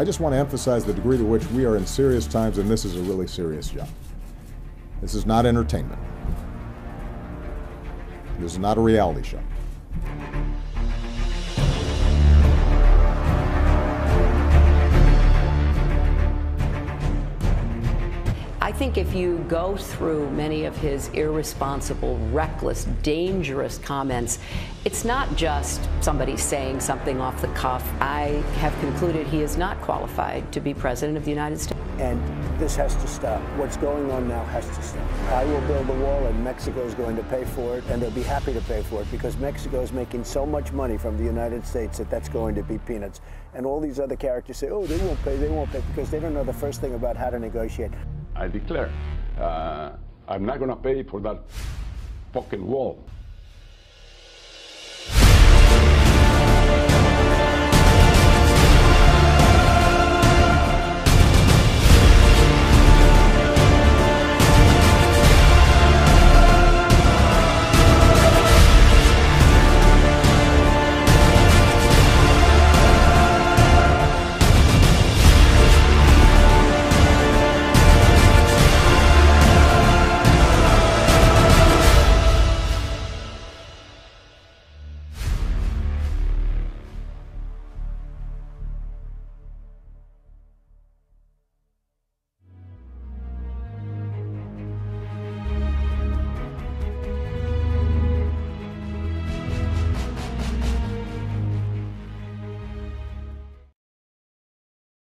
I just want to emphasize the degree to which we are in serious times, and this is a really serious job. This is not entertainment. This is not a reality show. I think if you go through many of his irresponsible, reckless, dangerous comments, it's not just somebody saying something off the cuff. I have concluded he is not qualified to be president of the United States. And this has to stop. What's going on now has to stop. I will build a wall, and Mexico is going to pay for it, and they'll be happy to pay for it, because Mexico is making so much money from the United States that that's going to be peanuts. And all these other characters say, oh, they won't pay, because they don't know the first thing about how to negotiate. I declare, I'm not going to pay for that fucking wall.